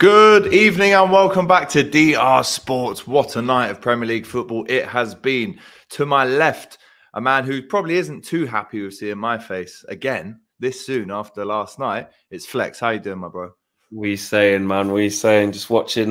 Good evening and welcome back to DR Sports. What a night of Premier League football it has been. To my left, a man who probably isn't too happy with seeing my face again this soon after last night. It's Flex. How you doing, my bro? We saying, man, we saying. Just watching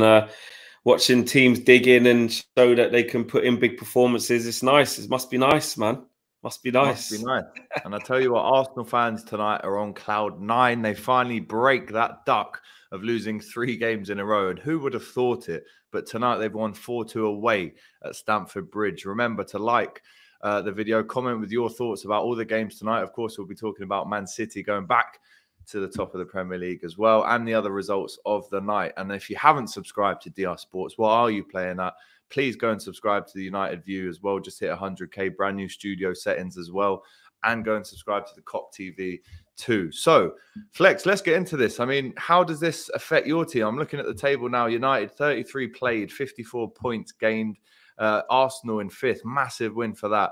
teams dig in and show that they can put in big performances. It's nice. It must be nice, man. Must be nice. Must be nice. And I tell you what, Arsenal fans tonight are on cloud nine. They finally break that duck of losing 3 games in a row. And who would have thought it? But tonight they've won 4-2 away at Stamford Bridge. Remember to like the video, comment with your thoughts about all the games tonight. Of course, we'll be talking about Man City going back to the top of the Premier League as well, and the other results of the night. And if you haven't subscribed to DR Sports, what are you playing at? Please go and subscribe to the United View as well. Just hit 100K, brand new studio settings as well. And go and subscribe to the Cop TV too. So, Flex, let's get into this. I mean, how does this affect your team? I'm looking at the table now. United, 33 played, 54 points gained. Arsenal in 5th. Massive win for that,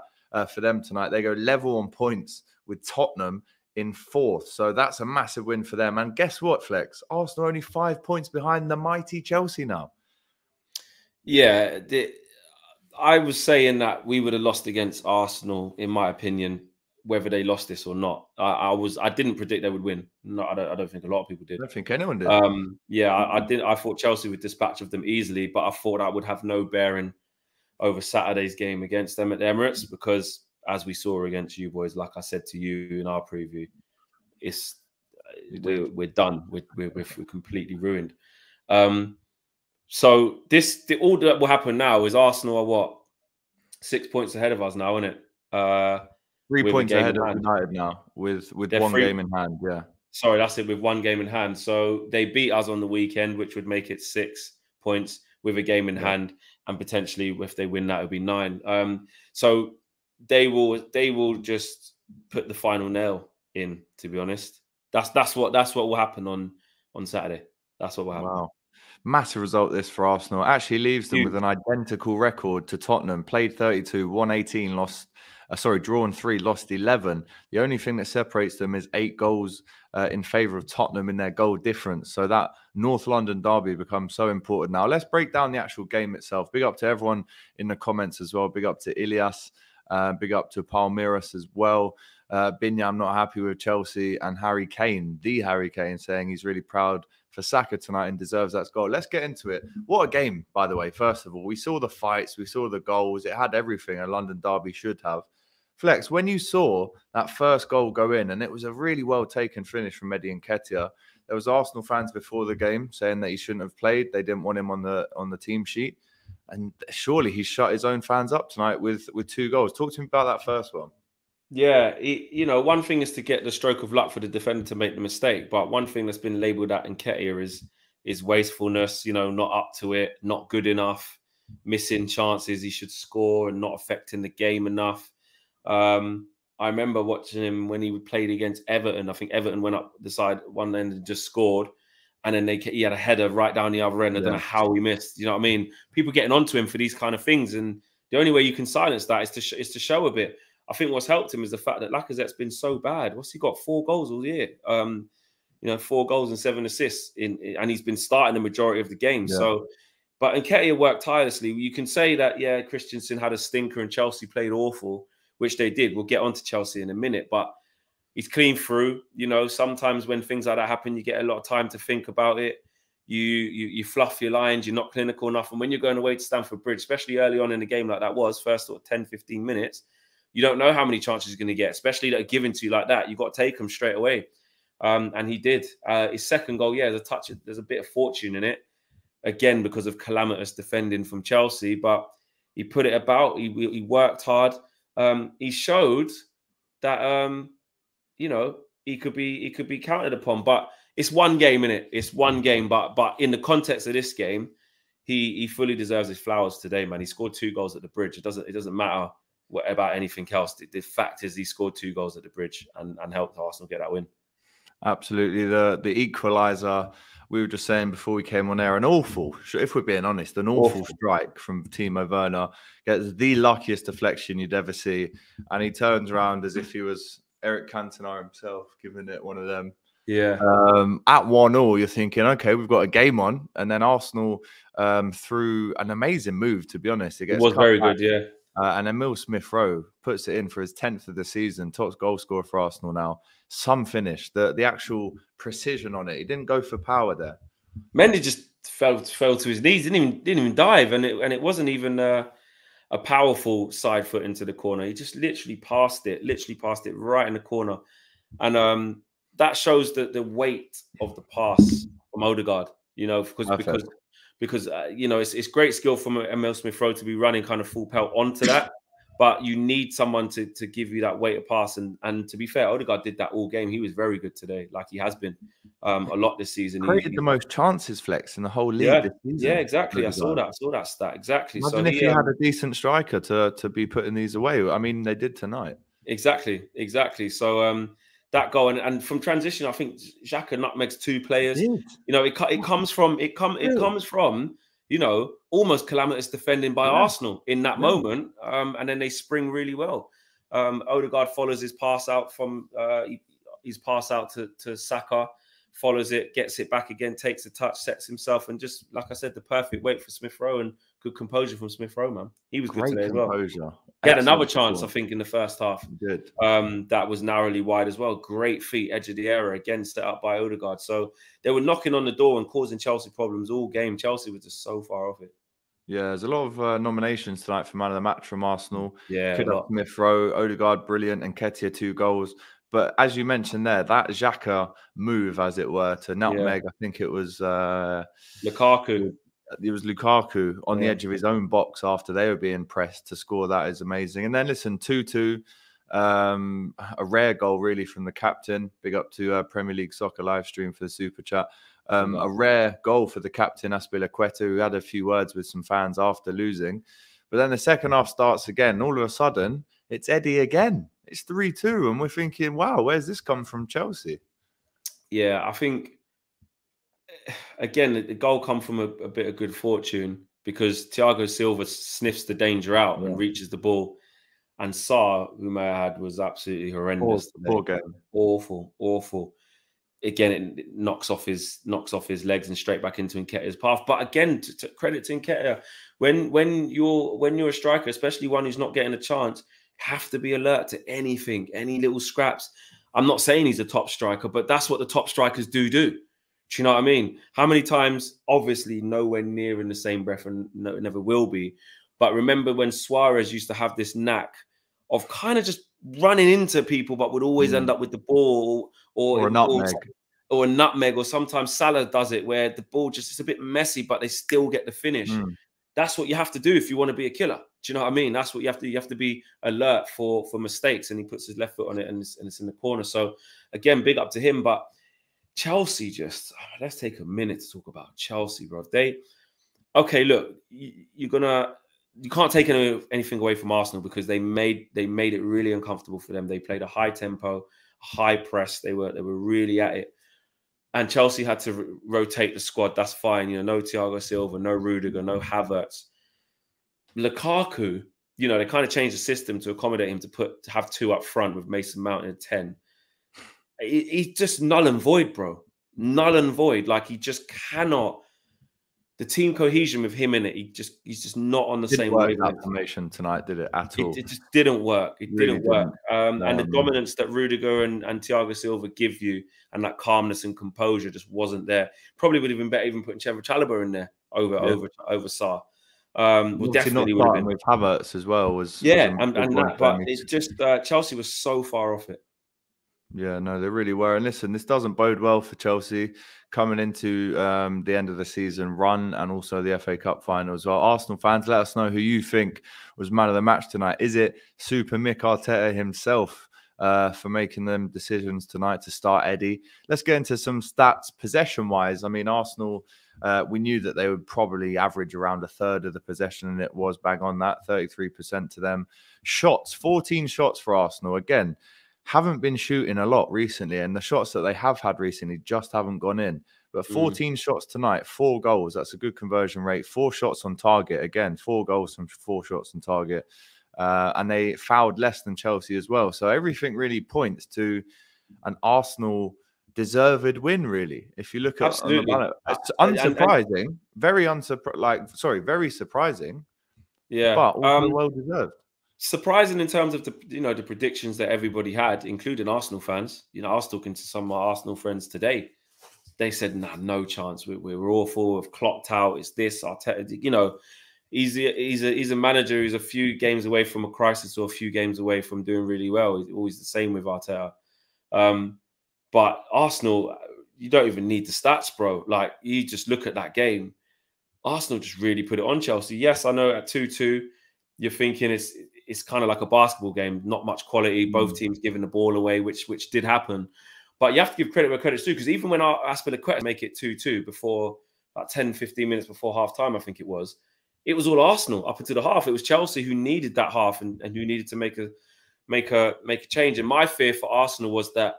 for them tonight. They go level on points with Tottenham in 4th. So that's a massive win for them. And guess what, Flex? Arsenal only 5 points behind the mighty Chelsea now. Yeah, I was saying that we would have lost against Arsenal, in my opinion, whether they lost this or not. I didn't predict they would win. No, I don't think a lot of people did. I don't think anyone did. Yeah, I thought Chelsea would dispatch of them easily, but I thought that would have no bearing over Saturday's game against them at the Emirates because, as we saw against you boys, like I said to you in our preview, we're done. We're completely ruined. So all that will happen now is Arsenal are what? 6 points ahead of us now, isn't it? 3 points ahead of United now with one game in hand, yeah. Sorry, that's it, with one game in hand. So they beat us on the weekend, which would make it 6 points with a game in hand, and potentially if they win that, it would be 9. So they will just put the final nail in, to be honest. That's what will happen on Saturday. That's what will happen. Wow. Massive result this for Arsenal. Actually leaves them with an identical record to Tottenham. Played 32, won 18, drawn 3, lost 11. The only thing that separates them is 8 goals in favour of Tottenham in their goal difference. So that North London derby becomes so important. Now let's break down the actual game itself. Big up to everyone in the comments as well. Big up to Ilias. Big up to Palmeiras as well. Binya, I'm not happy with Chelsea. And Harry Kane, the Harry Kane, saying he's really proud for Saka tonight and deserves that goal. Let's get into it. What a game, by the way, first of all. We saw the fights. We saw the goals. It had everything a London derby should have. Flex, when you saw that first goal go in, and it was a really well-taken finish from Eddie Nketiah, there was Arsenal fans before the game saying that he shouldn't have played. They didn't want him on the team sheet. And surely he shut his own fans up tonight with 2 goals. Talk to me about that first one. Yeah, you know, one thing is to get the stroke of luck for the defender to make the mistake, but one thing that's been labelled at Nketiah is wastefulness, you know, not up to it, not good enough, missing chances he should score and not affecting the game enough. I remember watching him when he played against Everton. I think Everton went up the side one end and just scored, and then he had a header right down the other end. I don't know how he missed, you know what I mean? People getting onto him for these kind of things, and the only way you can silence that is to show a bit. I think what's helped him is the fact that Lacazette's been so bad. What's he got? 4 goals all year. You know, 4 goals and 7 assists, and he's been starting the majority of the game. Yeah. So, but Nketiah worked tirelessly. You can say that, yeah, Christensen had a stinker and Chelsea played awful, which they did. We'll get on to Chelsea in a minute, but he's clean through. You know, sometimes when things like that happen, you get a lot of time to think about it. You fluff your lines. You're not clinical enough. And when you're going away to Stamford Bridge, especially early on in the game like that was, first sort of 10, 15 minutes, you don't know how many chances you're going to get, especially that are given to you like that. You've got to take them straight away. And he did. His second goal, yeah, there's a bit of fortune in it. Again, because of calamitous defending from Chelsea. But he put it about. He worked hard. He showed that, you know, he could be counted upon. But it's one game, innit? It's one game. But in the context of this game, he fully deserves his flowers today, man. He scored 2 goals at the Bridge. It doesn't matter about anything else. The fact is he scored 2 goals at the Bridge and helped Arsenal get that win. Absolutely. The equaliser, we were just saying before we came on air, an awful, if we're being honest, an awful strike from Timo Werner. Gets the luckiest deflection you'd ever see. And he turns around as if he was Eric Cantona himself, giving it one of them. Yeah. At 1-1, you're thinking, okay, we've got a game on. And then Arsenal, through an amazing move, to be honest. It was very good, yeah. And Emile Smith-Rowe puts it in for his 10th of the season, top goal scorer for Arsenal now. Some finish, the actual precision on it. He didn't go for power there. Mendy just fell to his knees, didn't even dive, and it wasn't even a powerful side foot into the corner. He just literally passed it right in the corner, and that shows the weight of the pass from Odegaard. You know, because you know, it's great skill from Emile Smith-Rowe to be running kind of full pelt onto that, but you need someone to give you that weight of pass. And to be fair, Odegaard did that all game. He was very good today, like he has been a lot this season. Created the most chances, Flex, in the whole league. Yeah, this season. Yeah, exactly. I saw that stat. Exactly. Imagine if you had a decent striker to be putting these away. I mean, they did tonight. Exactly. So that goal and from transition, I think Xhaka nutmegs two players. You know, it comes from you know, almost calamitous defending by Arsenal in that moment, and then they spring really well. Odegaard follows his pass out from his pass out to Saka, follows it, gets it back again, takes a touch, sets himself, and just like I said, the perfect weight for Smith-Rowe and good composure from Smith-Rowe. Man, he was great, good today as well. He had another chance, I think, in the first half. Good. That was narrowly wide as well. Great feet, edge of the area, again set up by Odegaard. So they were knocking on the door and causing Chelsea problems all game. Chelsea was just so far off it. Yeah, there's a lot of nominations tonight for Man of the Match from Arsenal. Yeah, Smith-Rowe, Odegaard, brilliant, and Nketiah, 2 goals. But as you mentioned there, that Xhaka move, as it were, to nutmeg, I think it was... Lukaku. It was Lukaku on the edge of his own box after they were being pressed to score. That is amazing. And then, listen, 2-2, a rare goal, really, from the captain. Big up to Premier League Soccer live stream for the Super Chat. A rare goal for the captain, Azpilicueta, who had a few words with some fans after losing. But then the second half starts again. All of a sudden, it's Eddie again. It's 3-2, and we're thinking, wow, where's this come from, Chelsea? Yeah, I think... Again, the goal come from a bit of good fortune because Thiago Silva sniffs the danger out and reaches the ball. And Sarr, whom I had, was absolutely horrendous. Poor game. Awful. Again, it knocks off his legs and straight back into Nketiah's path. But again, credit to Nketiah. When you're a striker, especially one who's not getting a chance, have to be alert to anything, any little scraps. I'm not saying he's a top striker, but that's what the top strikers do. Do you know what I mean? How many times, obviously, nowhere near in the same breath and never will be. But remember when Suarez used to have this knack of kind of just running into people, but would always end up with the ball or a nutmeg. Or sometimes Salah does it where the ball just is a bit messy, but they still get the finish. That's what you have to do if you want to be a killer. Do you know what I mean? That's what you have to do. You have to be alert for mistakes. And he puts his left foot on it and it's in the corner. So, again, big up to him. But Chelsea, let's take a minute to talk about Chelsea, bro. Look, you can't take anything away from Arsenal because they made it really uncomfortable for them. They played a high tempo, high press. They were really at it, and Chelsea had to rotate the squad. That's fine, you know. No Thiago Silva, no Rudiger, no Havertz, Lukaku. You know, they kind of changed the system to accommodate him to have 2 up front with Mason Mount and 10. He's just null and void, bro. Null and void. Like, he just cannot. The team cohesion with him in it, he's just not on the same way. Formation tonight, did it at all? It just didn't work. It really didn't work. And the dominance that Rudiger and Thiago Silva give you, and that calmness and composure, just wasn't there. Probably would have been better even putting Trevor Chalobah in there over Sarr. Well, definitely would have been with Havertz as well. But it's just Chelsea was so far off it. Yeah, no, they really were. And listen, this doesn't bode well for Chelsea coming into the end of the season run and also the FA Cup final as well. Arsenal fans, let us know who you think was man of the match tonight. Is it Super Mick Arteta himself for making them decisions tonight to start Eddie? Let's get into some stats possession-wise. I mean, Arsenal, we knew that they would probably average around 1/3 of the possession, and it was bang on that, 33% to them. Shots, 14 shots for Arsenal. Again, haven't been shooting a lot recently, and the shots that they have had recently just haven't gone in. But 14 shots tonight, 4 goals. That's a good conversion rate. 4 shots on target. Again, 4 goals from 4 shots on target. And they fouled less than Chelsea as well. So everything really points to an Arsenal deserved win, really. If you look at absolutely, on the ballot, it's unsurprising, and very very surprising. Yeah, but well deserved. Surprising in terms of the the predictions that everybody had, including Arsenal fans. You know, I was talking to some of my Arsenal friends today. They said, "Nah, no chance. We're awful. We've clocked out. It's this. Arteta, he's a manager who's a few games away from a crisis or a few games away from doing really well. He's always the same with Arteta." But Arsenal, you don't even need the stats, bro. Like, you just look at that game. Arsenal just really put it on Chelsea. Yes, I know at 2-2, you're thinking it's kind of like a basketball game, not much quality, both teams giving the ball away, which did happen. But you have to give credit where credit's due, because even when Azpilicueta make it 2-2 before, like 10, 15 minutes before half-time, I think it was all Arsenal up until the half. It was Chelsea who needed that half and who needed to make a change. And my fear for Arsenal was that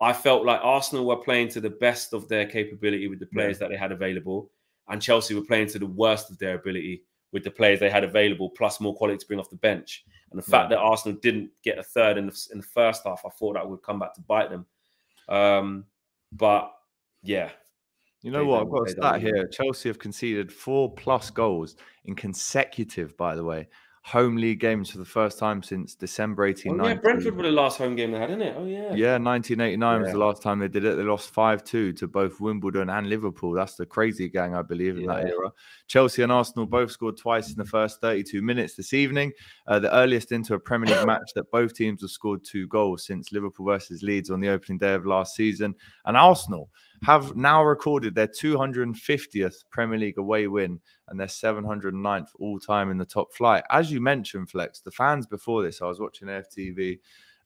I felt like Arsenal were playing to the best of their capability with the players that they had available, and Chelsea were playing to the worst of their ability with the players they had available, plus more quality to bring off the bench. And the fact that Arsenal didn't get a third in the first half, I thought that would come back to bite them. But, yeah. You know what? I've got a stat here. Chelsea have conceded 4+ goals in consecutive, by the way, home league games for the first time since December 1890. Oh, yeah, Brentford were the last home game they had, innit? Oh, yeah. Yeah, 1989 was the last time they did it. They lost 5-2 to both Wimbledon and Liverpool. That's the crazy gang, I believe, in that era. Chelsea and Arsenal both scored twice in the first 32 minutes this evening. The earliest into a Premier League match that both teams have scored 2 goals since Liverpool versus Leeds on the opening day of last season. And Arsenal have now recorded their 250th Premier League away win and their 709th all-time in the top flight. As you mentioned, Flex, the fans before this, I was watching AFTV,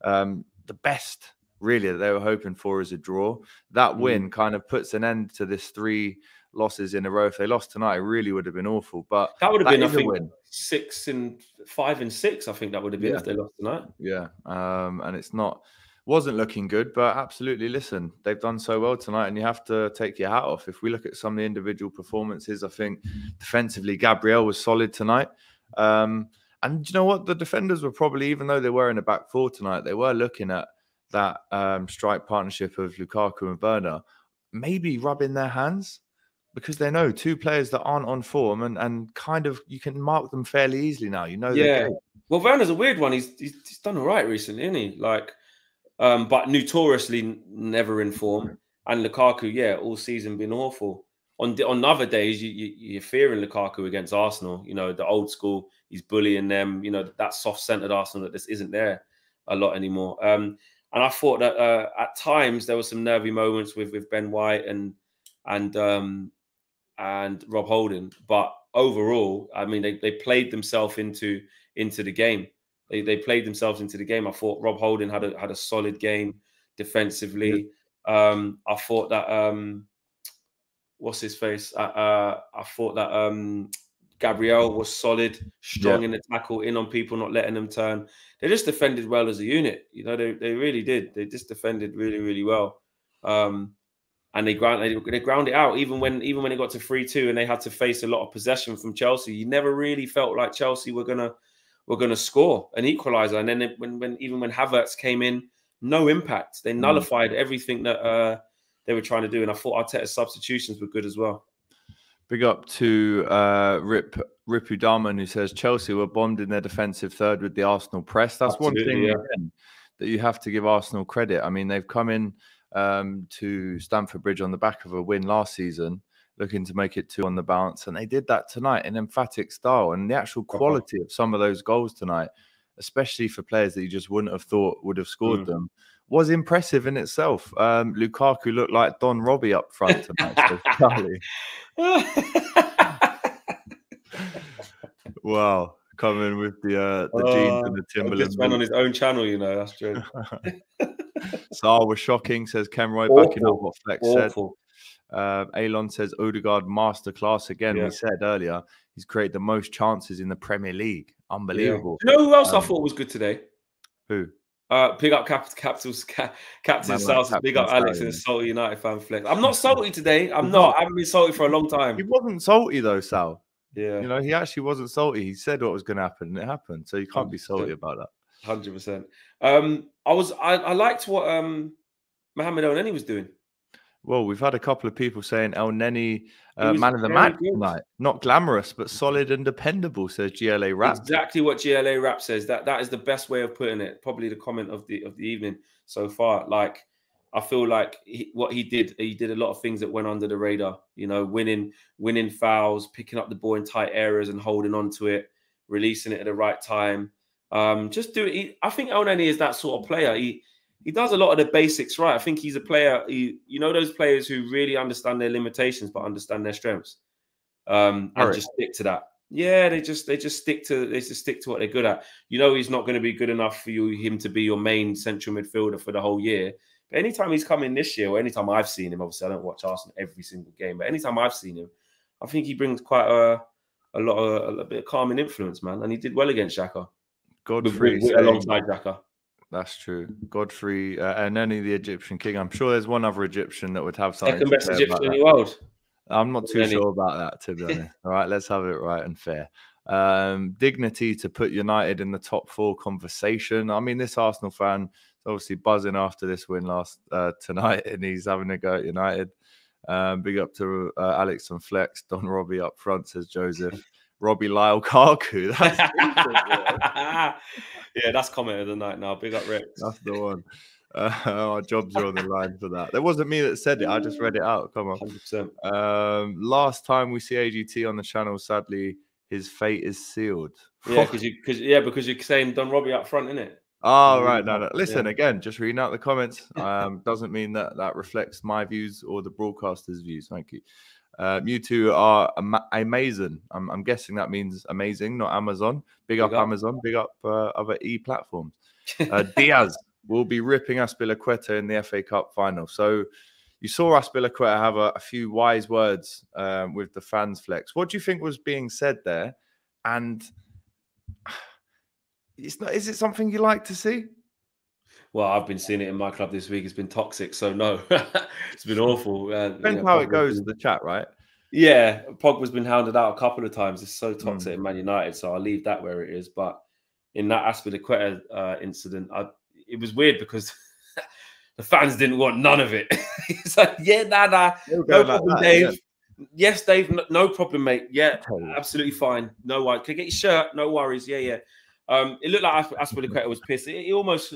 the best, really, that they were hoping for is a draw. That win kind of puts an end to this 3 losses in a row. If they lost tonight, it really would have been awful. But that would have been, I think, win. 6 and 5 and 6, I think that would have been if they lost tonight. Yeah, and it's not... Wasn't looking good, but absolutely, listen, they've done so well tonight and you have to take your hat off. If we look at some of the individual performances, I think defensively, Gabriel was solid tonight. And you know what? The defenders were probably, even though they were in the back four tonight, they were looking at that strike partnership of Lukaku and Werner, maybe rubbing their hands because they know 2 players that aren't on form and kind of you can mark them fairly easily now. You know, yeah. Well, Werner's a weird one. He's done all right recently, isn't he? Like, but notoriously never in form. And Lukaku, yeah, all season been awful. On other days, you're fearing Lukaku against Arsenal. You know, the old school, he's bullying them. You know, that soft-centered Arsenal that this isn't there a lot anymore. And I thought that at times there were some nervy moments with Ben White and Rob Holding. But overall, I mean, they played themselves into the game. They played themselves into the game. I thought Rob Holding had a solid game defensively. Yeah. I thought that what's his face? I thought that Gabriel was solid, strong in the tackle, in on people, not letting them turn. They just defended well as a unit. You know, they really did. They just defended really, really well. And they ground it out even when it got to 3-2 and they had to face a lot of possession from Chelsea. You never really felt like Chelsea were going to score an equaliser. And then even when Havertz came in, no impact. They nullified everything that they were trying to do. And I thought Arteta's substitutions were good as well. Big up to Rip Udaman, who says, Chelsea were bombed in their defensive third with the Arsenal press. That's one thing again, that you have to give Arsenal credit. I mean, they've come in to Stamford Bridge on the back of a win last season, looking to make it 2 on the bounce. And they did that tonight in emphatic style. And the actual quality of some of those goals tonight, especially for players that you just wouldn't have thought would have scored them, was impressive in itself. Lukaku looked like Don Robbie up front tonight. Wow. Coming with the jeans and the Timberlands. This man on his own channel, you know. That's true. Saar was shocking, says Kenroy, backing up what Flex said. Alon says Odegaard masterclass again. We said earlier he's created the most chances in the Premier League. Unbelievable. Yeah. You know who else I thought was good today? Who? Big up Captain South. Big up Alex and Salty United fan Flex. I'm not salty today. I'm not. I haven't been salty for a long time. He wasn't salty though, Sal. Yeah. You know, he actually wasn't salty. He said what was going to happen, and it happened. So you can't be salty about that. 100%. I liked what Mohamed Elneny was doing. Well, we've had a couple of people saying Elneny, man of the match tonight. Not glamorous, but solid and dependable, says GLA Rap. Exactly what GLA Rap says. That is the best way of putting it. Probably the comment of the evening so far. Like, I feel like he did a lot of things that went under the radar. You know, winning fouls, picking up the ball in tight areas and holding on to it, releasing it at the right time. Just do it. I think Elneny is that sort of player. He does a lot of the basics right. I think he's a player, you know, those players who really understand their limitations but understand their strengths, and just stick to that. Yeah, they just stick to what they're good at. You know, he's not going to be good enough for him to be your main central midfielder for the whole year. But anytime he's come in this year, or anytime I've seen him, obviously I don't watch Arsenal every single game, but anytime I've seen him, I think he brings quite a bit of calming influence, man. And he did well against Xhaka. Godfrey alongside Xhaka. That's true. Godfrey Elneny, the Egyptian king. I'm sure there's one other Egyptian that would have something. Second best Egyptian in the world. I'm not too sure about that, to be honest. All right, let's have it right and fair. Dignity to put United in the top four conversation. I mean, this Arsenal fan is obviously buzzing after this win tonight, and he's having a go at United. Big up to Alex and Flex. Don Robbie up front, says Joseph. Robbie Lyle Kaku. That's yeah, that's comment of the night now. Big up Rex. That's the one. Our jobs are on the line for that. That wasn't me that said it. I just read it out. Come on. 100%. Last time we see AGT on the channel, sadly, his fate is sealed. Yeah, because you're saying Don Robbie up front, innit? Oh, right. No. Listen, again, just reading out the comments. Doesn't mean that reflects my views or the broadcaster's views. Thank you. You two are amazing. I'm guessing that means amazing, not Amazon. Big up Amazon. Big up other e-platforms. Diaz will be ripping Azpilicueta in the FA Cup final. So you saw Azpilicueta have a few wise words with the fans, Flex. What do you think was being said there? And is it something you like to see? Well, I've been seeing it in my club this week. It's been toxic, so no. It's been awful. Depends how it goes in the chat, right? Yeah, Pogba's been hounded out a couple of times. It's so toxic in Man United, so I'll leave that where it is. But in that Azpilicueta incident, it was weird because the fans didn't want none of it. It's like, yeah, nah. No problem, like that, Dave. Yeah. Yes, Dave, no problem, mate. Yeah, absolutely fine. No worries. Can I get your shirt? No worries. Yeah. It looked like Azpilicueta was pissed. It almost...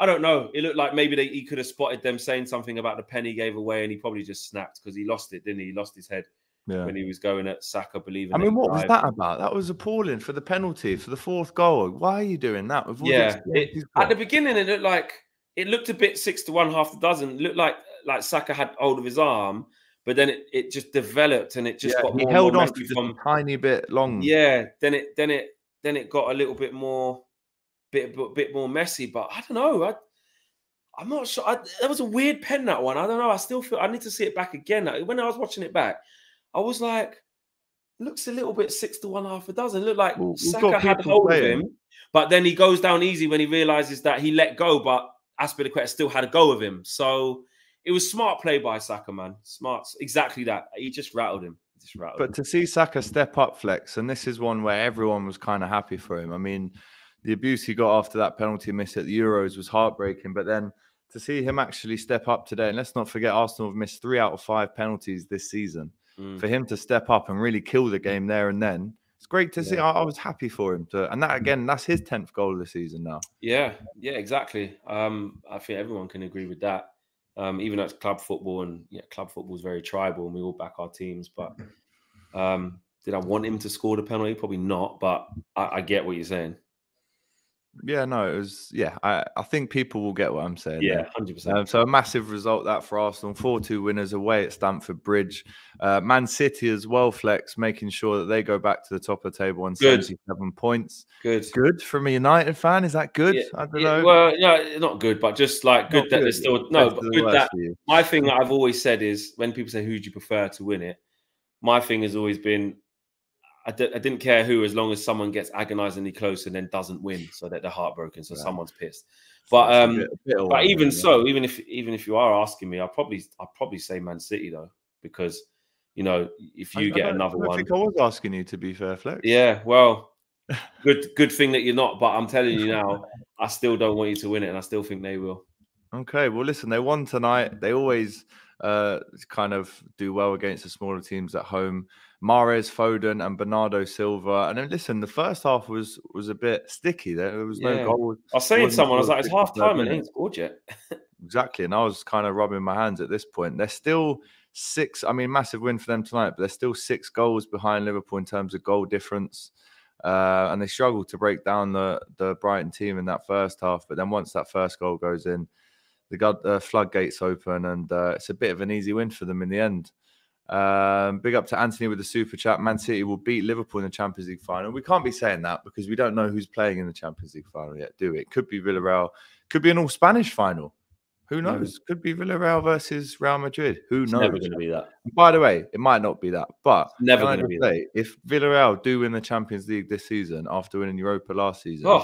I don't know. It looked like maybe he could have spotted them saying something about the pen he gave away, and he probably just snapped because he lost it, didn't he? He lost his head when he was going at Saka, believing. I mean, what was that about? That was appalling for the penalty, for the fourth goal. Why are you doing that? With all at the beginning, it looked a bit 6-1, half a dozen. It looked like Saka had hold of his arm, but then it just developed and it just got more. He held off from a tiny bit long. Yeah, then it got a little bit more. Bit more messy, but I don't know. I'm not sure. That was a weird pen, that one. I don't know. I still feel I need to see it back again. Like, when I was watching it back, I was like, looks a little bit 6-1, half a dozen. It looked like Saka had hold of him, but then he goes down easy when he realizes that he let go, but Azpilicueta still had a go of him. So it was smart play by Saka, man. Smart. Exactly that. He just rattled him. But to see Saka step up, Flex, and this is one where everyone was kind of happy for him. I mean, the abuse he got after that penalty miss at the Euros was heartbreaking. But then to see him actually step up today, and let's not forget Arsenal have missed 3 out of 5 penalties this season. For him to step up and really kill the game there and then, it's great to see. I was happy for him. And that, again, that's his 10th goal of the season now. Yeah, exactly. I think everyone can agree with that. Even though it's club football, and club football is very tribal and we all back our teams. But did I want him to score the penalty? Probably not, but I get what you're saying. Yeah, no, it was. Yeah, I think people will get what I'm saying. Yeah, 100%. So a massive result that for Arsenal, 4-2 winners away at Stamford Bridge. Man City as well, Flex, making sure that they go back to the top of the table on 77 points. Good from a United fan. Is that good? Yeah, I don't know. Well, no, not good, but just like good that there's still no. But good that my thing that I've always said is when people say who do you prefer to win it, my thing has always been, I didn't care who, as long as someone gets agonizingly close and then doesn't win, so that they're heartbroken, so someone's pissed. But even if you are asking me, I'll probably say Man City though, because you know if you get another one. I think I was asking you to be fair, Flex. Yeah, well, good thing that you're not. But I'm telling you now, I still don't want you to win it, and I still think they will. Okay, well, listen, they won tonight. They always kind of do well against the smaller teams at home. Mahrez, Foden and Bernardo Silva. And then listen, the first half was a bit sticky. There was no goal. I was saying to someone, I was like, it's half time and it ain't scored yet. Exactly. And I was kind of rubbing my hands at this point. They're still six. I mean, massive win for them tonight, but they're still 6 goals behind Liverpool in terms of goal difference. And they struggled to break down the Brighton team in that first half. But then once that first goal goes in, the floodgates open, and it's a bit of an easy win for them in the end. Big up to Anthony with the super chat. Man City will beat Liverpool in the Champions League final. We can't be saying that because we don't know who's playing in the Champions League final yet, do we? It could be Villarreal. Could be an all-Spanish final. Who knows? Could be Villarreal versus Real Madrid. Who knows? It's never going to be that. By the way, it might not be that, but it's never going to be that. If Villarreal do win the Champions League this season after winning Europa last season,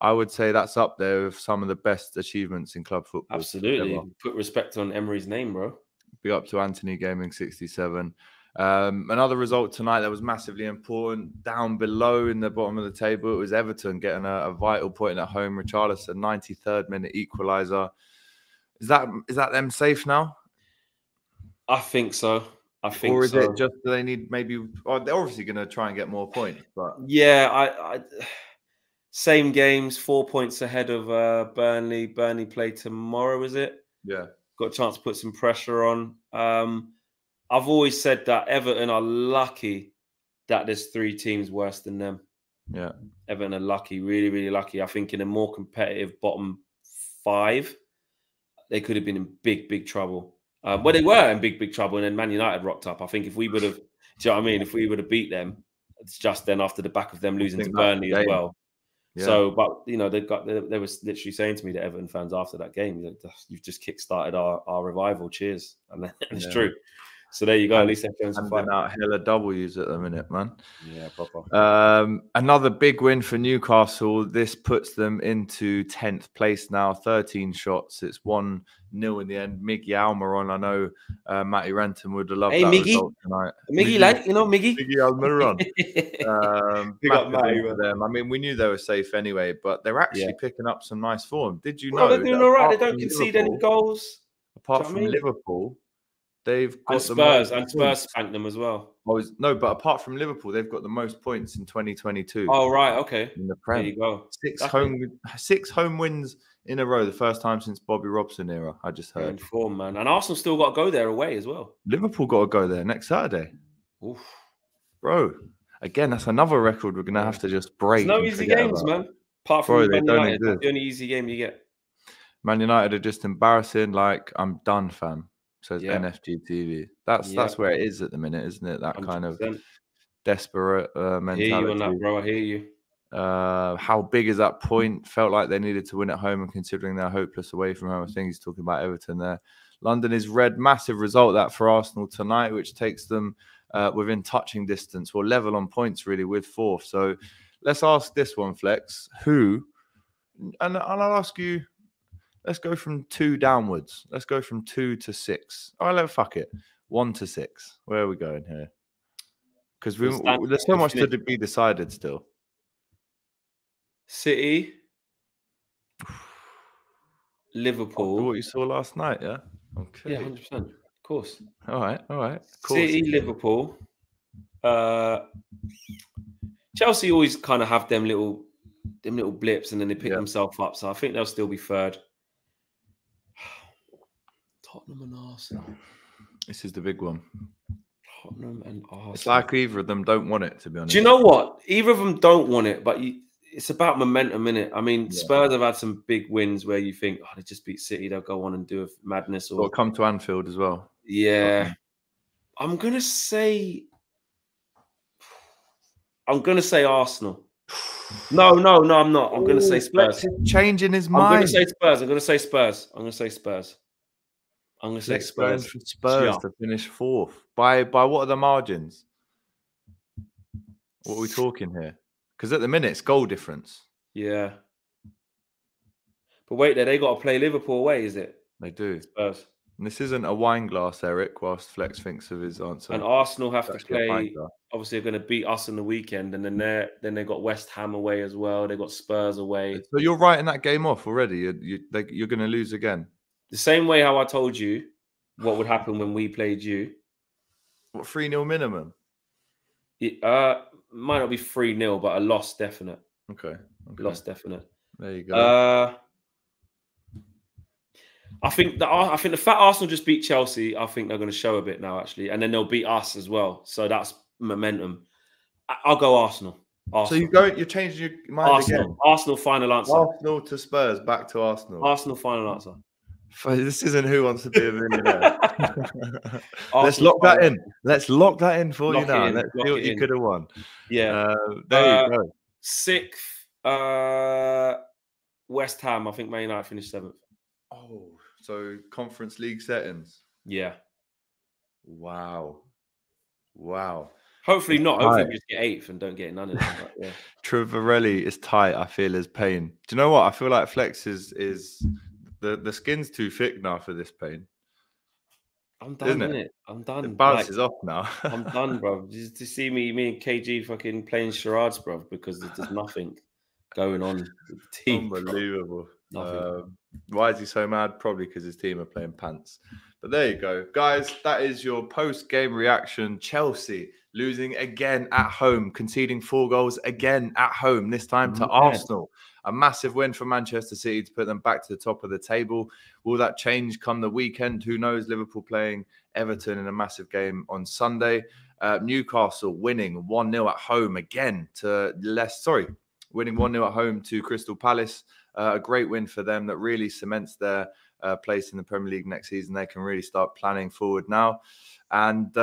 I would say that's up there with some of the best achievements in club football. Absolutely. Put respect on Emery's name, bro. Be up to Anthony Gaming 67. Another result tonight that was massively important. Down below in the bottom of the table, it was Everton getting a vital point at home. Richarlison, 93rd minute equaliser. Is that them safe now? I think so. I think so. Or is it just that they need maybe? Oh, they're obviously going to try and get more points. But yeah, I same games, 4 points ahead of Burnley. Burnley play tomorrow, is it? Yeah, got a chance to put some pressure on. I've always said that Everton are lucky that there's 3 teams worse than them. Yeah, Everton are lucky, really, really lucky. I think in a more competitive bottom 5. They could have been in big, big trouble. Well, they were in big, big trouble, and then Man United rocked up. I think if we would have, do you know what I mean? If we would have beat them, it's just then after the back of them losing to Burnley as well. Yeah. So, but you know, they were literally saying to me, that Everton fans after that game, you've just kickstarted our revival. Cheers, and it's true. So there you go. At least they're going to find out hella W's at the minute, man. Yeah, proper. Another big win for Newcastle. This puts them into 10th place now. 13 shots. It's 1-0 in the end. Miguel Almiron. I know Matty Renton would have loved that result tonight. Miggy, like, you know, Miggy. Miguel Almiron. Big up Matty with them. I mean, we knew they were safe anyway, but they're actually picking up some nice form. Did you know? They're doing all right. They don't concede any goals. Apart from Liverpool. They've got Spurs spanked them as well. But apart from Liverpool, they've got the most points in 2022. Oh, right. Okay. In the Premier. There you go. Six home wins in a row, the first time since Bobby Robson era, I just heard. Form, man. And Arsenal still got to go there away as well. Liverpool got to go there next Saturday. Oof. Bro, again, that's another record we're going to have to just break. There's no easy games, man. Apart from Man United, that's the only easy game you get. Man United are just embarrassing. Like, I'm done, fam. So it's NFGTV. That's where it is at the minute, isn't it? That 100%. Kind of desperate mentality. I hear you on that, bro. I hear you. How big is that point? Felt like they needed to win at home, and considering they're hopeless away from home, I think he's talking about Everton there. London is red. Massive result that for Arsenal tonight, which takes them within touching distance or level on points, really, with 4th. So let's ask this one, Flex. Who? And I'll ask you. Let's go from 2 downwards. Let's go from 2 to 6. Oh, no, fuck it. 1 to 6. Where are we going here? Because there's so much to be decided still. City. Liverpool. What you saw last night, yeah? Okay. Yeah, 100%. Of course. All right, all right. City, Liverpool. Chelsea always kind of have them little blips, and then they pick themselves up. So I think they'll still be 3rd. Tottenham and Arsenal. This is the big one. Tottenham and Arsenal. It's like either of them don't want it, to be honest. Do you know what? Either of them don't want it, but it's about momentum, innit? I mean, Spurs have had some big wins where you think, oh, they just beat City, they'll go on and do a madness. Or come to Anfield as well. Yeah. I'm going to say Arsenal. No, I'm not. I'm going to say Spurs. Changing his mind. I'm going to say Spurs. I'm going to say Spurs for Spurs to finish 4th. By what are the margins? What are we talking here? Because at the minute, it's goal difference. Yeah. But wait, they got to play Liverpool away, is it? They do. Spurs. And this isn't a wine glass, Eric, whilst Flex thinks of his answer. And Arsenal have to play. Obviously, they're going to beat us on the weekend. And then they got West Ham away as well. They got Spurs away. So you're writing that game off already. You're going to lose again. The same way how I told you what would happen when we played you. What, 3-0 minimum? It might not be 3-0, but a loss definite. Okay. Loss definite. There you go. I think the fact Arsenal just beat Chelsea, I think they're going to show a bit now, actually. And then they'll beat us as well. So that's momentum. I'll go Arsenal. So you're changing your mind Arsenal. Again. Arsenal, final answer. Arsenal to Spurs, back to Arsenal. Arsenal, final answer. This isn't Who Wants to Be a Millionaire. Let's lock that in. Let's lock that in for you now. Let's see what you could have won. Yeah. There you go. Sixth, West Ham. I think Man United finished seventh. Oh, so Conference League settings. Yeah. Wow. Wow. Hopefully not. Hopefully we just get eighth and don't get none of that. Yeah. Trevorelli is tight. I feel his pain. Do you know what? I feel like Flex is the skin's too thick now for this pain. I'm done, innit? I'm done. It bounces off now. I'm done, bro. Just to see me and KG fucking playing charades, bro, because there's nothing going on with the team. Unbelievable. Why is he so mad? Probably because his team are playing pants. But there you go, guys. That is your post-game reaction. Chelsea losing again at home, conceding 4 goals again at home, this time to Arsenal. A massive win for Manchester City to put them back to the top of the table. Will that change come the weekend? Who knows? Liverpool playing Everton in a massive game on Sunday. Newcastle winning 1-0 at home again to winning 1-0 at home to Crystal Palace. A great win for them that really cements their place in the Premier League next season. They can really start planning forward now. And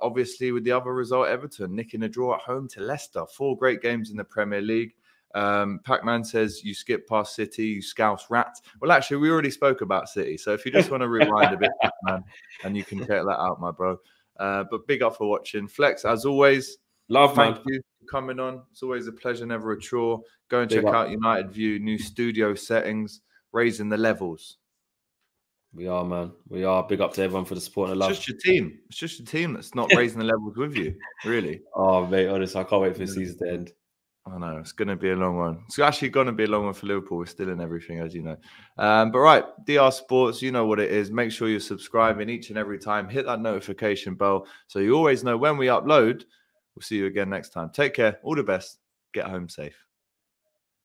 obviously with the other result, Everton nicking a draw at home to Leicester. 4 great games in the Premier League. Pac-Man says you skip past City, you scouse rat. Well, actually, we already spoke about City. So if you just want to rewind a bit, Pac-Man, and you can check that out, my bro. But big up for watching. Flex, as always, thank you for coming on. It's always a pleasure, never a chore. Go and check out United View, new studio settings, raising the levels. We are, man. We are. Big up to everyone for the support and the love. It's just your team. It's just your team that's not raising the levels with you, really. Oh, mate, honestly, I can't wait for the season to end. I know. It's going to be a long one. It's actually going to be a long one for Liverpool. We're still in everything, as you know. But right, DR Sports, you know what it is. Make sure you're subscribing each and every time. Hit that notification bell so you always know when we upload. We'll see you again next time. Take care. All the best. Get home safe.